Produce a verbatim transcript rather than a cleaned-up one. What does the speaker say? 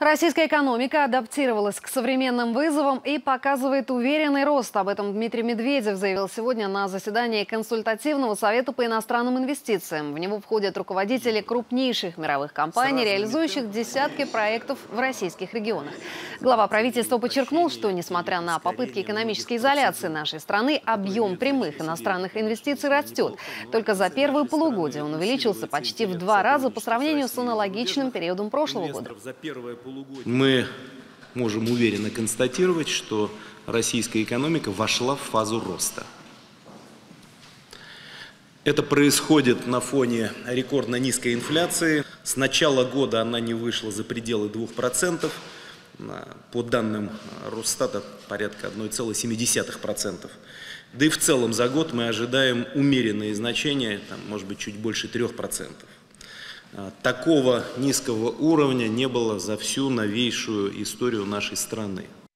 Российская экономика адаптировалась к современным вызовам и показывает уверенный рост. Об этом Дмитрий Медведев заявил сегодня на заседании Консультативного совета по иностранным инвестициям. В него входят руководители крупнейших мировых компаний, реализующих десятки проектов в российских регионах. Глава правительства подчеркнул, что, несмотря на попытки экономической изоляции нашей страны, объем прямых иностранных инвестиций растет. Только за первое полугодие он увеличился почти в два раза по сравнению с аналогичным периодом прошлого года. Мы можем уверенно констатировать, что российская экономика вошла в фазу роста. Это происходит на фоне рекордно низкой инфляции. С начала года она не вышла за пределы двух процентов. По данным Росстата, порядка одной целой семи десятых процента. Да и в целом за год мы ожидаем умеренные значения, там, может быть, чуть больше трёх процентов. Такого низкого уровня не было за всю новейшую историю нашей страны.